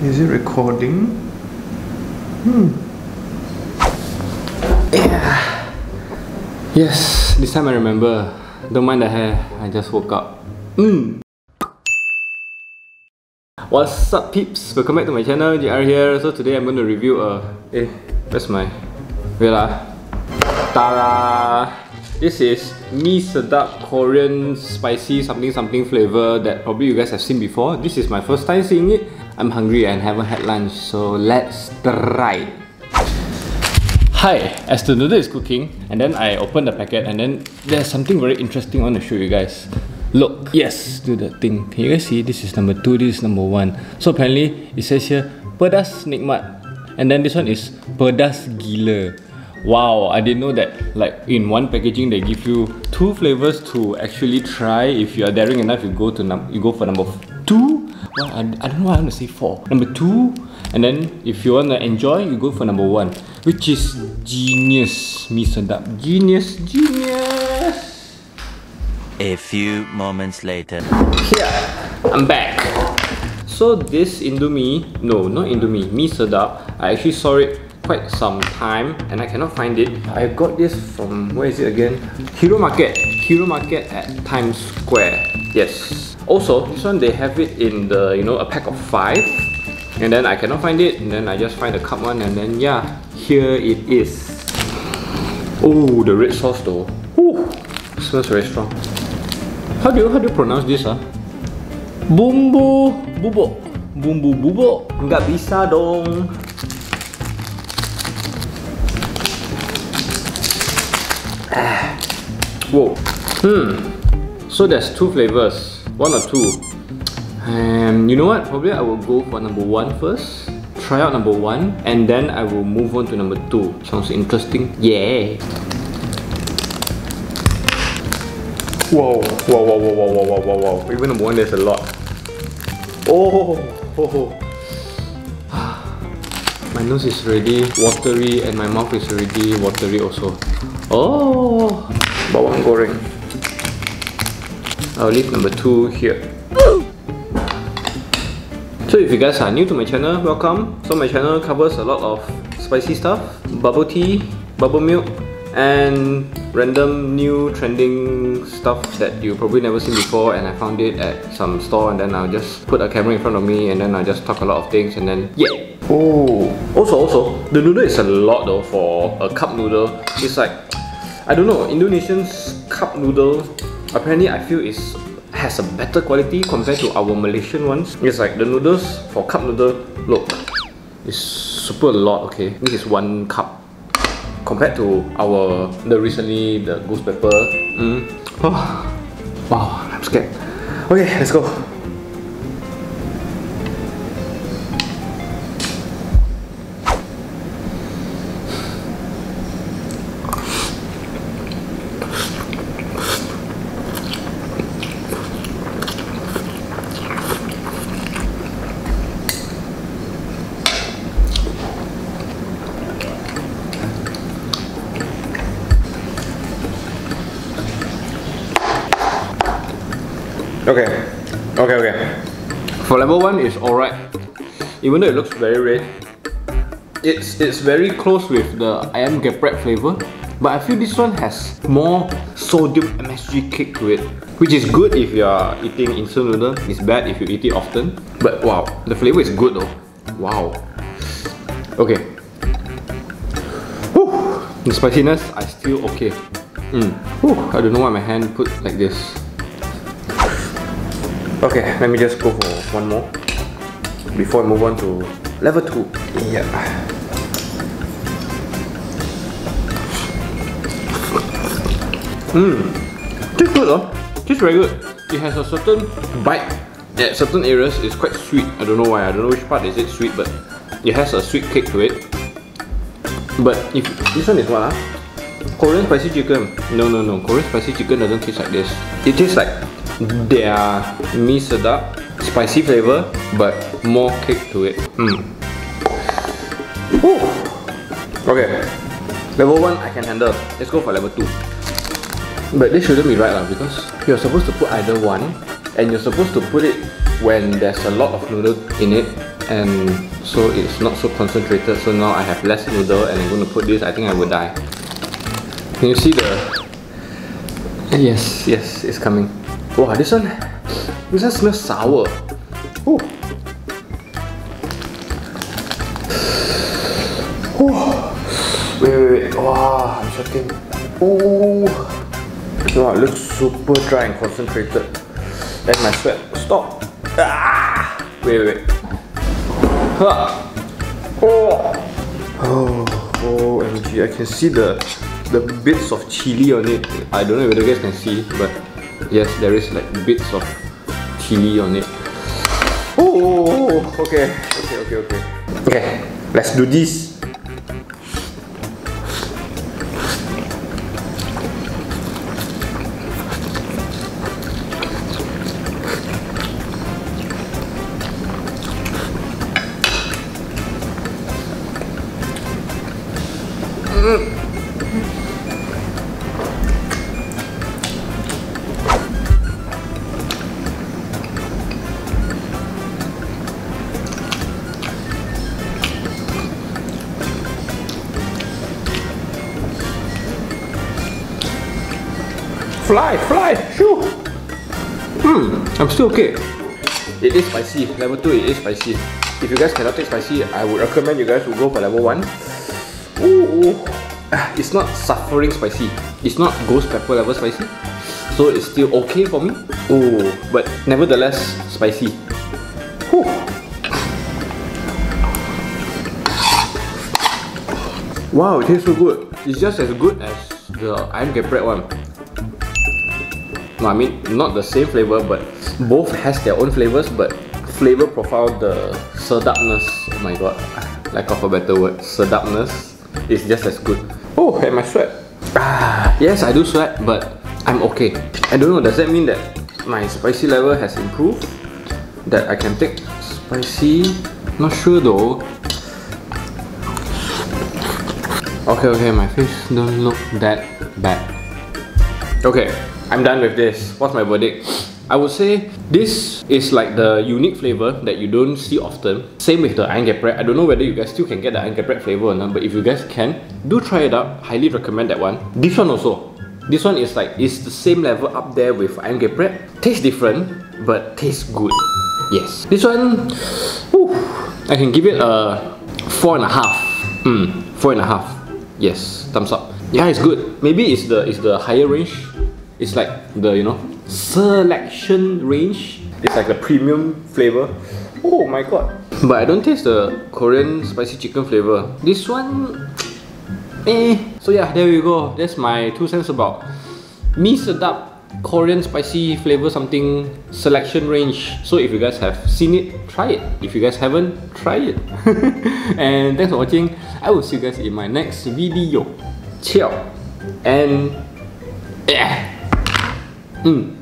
Is it recording? Yeah. Yes, this time I remember. Don't mind the hair, I just woke up. What's up peeps? Welcome back to my channel, JR here. So today I'm going to review a... where's my... Wait lah. Ta-da! This is Mie Sedaap Korean spicy something flavour that probably you guys have seen before. This is my first time seeing it. I'm hungry and haven't had lunch, so let's try. Hi, as the noodle is cooking, and then I open the packet and then there's something very interesting I want to show you guys. Look, yes, do the thing. Can you guys see? This is number 2, this is number 1. So apparently, it says here, Pedas Nikmat. And then this one is Pedas Gila. Wow, I didn't know that like in one packaging they give you 2 flavors to actually try. If you are daring enough, you go to you go for number 2. Well, I don't know why I want to say 4. Number 2, and then if you want to enjoy, you go for number 1, which is genius. Mie Sedaap, genius. A few moments later, here I'm back. So this Indomie, no, not Indomie, Mie Sedaap. I actually saw it quite some time and I cannot find it. I got this from, where is it again? Hero Market. Hero Market at Times Square. Yes. Also, this one they have it in the, you know, a pack of 5. And then I cannot find it. And then I just find the cup one and then yeah, here it is. Oh, the red sauce though. Ooh, smells very strong. How do you pronounce this? Bumbu bubuk. Bumbu bubuk. Nggak bisa dong. Whoa. So there's 2 flavors, 1 or 2. You know what? Probably I will go for number 1 first. Try out number 1, and then I will move on to number 2. Sounds interesting. Yeah. Whoa. Even number 1, there's a lot. Oh. My nose is already watery, and my mouth is already watery also. Oh, bawang goreng. I'll leave number 2 here. So if you guys are new to my channel, welcome. So my channel covers a lot of spicy stuff, bubble tea, bubble milk, and random new trending stuff that you probably never seen before, and I found it at some store, and then I'll just put a camera in front of me and then I'll just talk a lot of things and then yeah. Oh, also the noodle is a lot though for a cup noodle. It's like, I don't know, Indonesian's cup noodle apparently I feel has a better quality compared to our Malaysian ones. It's like the noodles for cup noodle, look, it's super lot, okay. This is 1 cup compared to our the ghost pepper. Oh, wow, I'm scared. Okay, let's go. Okay. For level 1 is alright. Even though it looks very red, it's very close with the Ayam Geprek flavour. But I feel this one has more sodium MSG kick to it, which is good if you are eating instant noodle. It's bad if you eat it often. But wow, the flavour is good though. Wow. Okay. Whew. The spiciness, I still okay. I don't know why my hand put like this. Okay, let me just go for 1 more before I move on to level 2. Yeah. Tastes good though. Tastes very good. It has a certain bite. At certain areas, it's quite sweet. I don't know why. I don't know which part is it sweet, but it has a sweet kick to it. But if this one is what? Korean spicy chicken. No. Korean spicy chicken doesn't taste like this. It tastes like their Mie Sedaap, spicy flavor, but more kick to it. Okay, level 1 I can handle. Let's go for level 2. But this shouldn't be right lah, because you're supposed to put either 1, and you're supposed to put it when there's a lot of noodle in it, and so it's not so concentrated. So now I have less noodle and I'm going to put this. I think I will die. Can you see the... Yes, yes, it's coming. Wow, this one smells sour. Ooh. Ooh. Wait. Wow, I'm shocking. Ooh. Wow, it looks super dry and concentrated. Let my sweat stop. Ah! Wait. Huh. Oh, OMG, I can see the bits of chili on it. I don't know whether you guys can see, but yes, there is like bits of chili on it. Oh, okay. Let's do this. Fly, shoo! I'm still okay. It is spicy. Level 2, it is spicy. If you guys cannot take spicy, I would recommend you guys to go for level 1. Ooh. It's not suffering spicy. It's not ghost pepper level spicy. So it's still okay for me. Ooh, but nevertheless, spicy. Whew. Wow, it tastes so good. It's just as good as the Ayam Geprek one. No, I mean not the same flavor, but both has their own flavors, but flavor profile, the sedapness, oh my god, lack of a better word, sedapness is just as good. Oh, and my sweat. Yes, I do sweat, but I'm okay. I don't know, does that mean that my spicy level has improved? That I can take spicy? Not sure though. Okay, my face don't look that bad. Okay, I'm done with this. What's my verdict? I would say this is like the unique flavor that you don't see often. Same with the Ayam Geprek. I don't know whether you guys still can get the Ayam Geprek flavor or not, but if you guys can, do try it out. Highly recommend that one. This one also. This one is like, it's the same level up there with Ayam Geprek. Tastes different, but tastes good. Yes. This one, whew, I can give it a 4.5. 4.5. Yes, thumbs up. Yeah, it's good. Maybe it's the higher range. It's like the, you know, selection range. It's like the premium flavor. Oh my god. But I don't taste the Korean spicy chicken flavor. This one, eh. So yeah, there we go. That's my 2 cents about Mie Sedaap Korean spicy flavor something selection range. So if you guys have seen it, try it. If you guys haven't, try it. And thanks for watching. I will see you guys in my next video. Ciao. And yeah.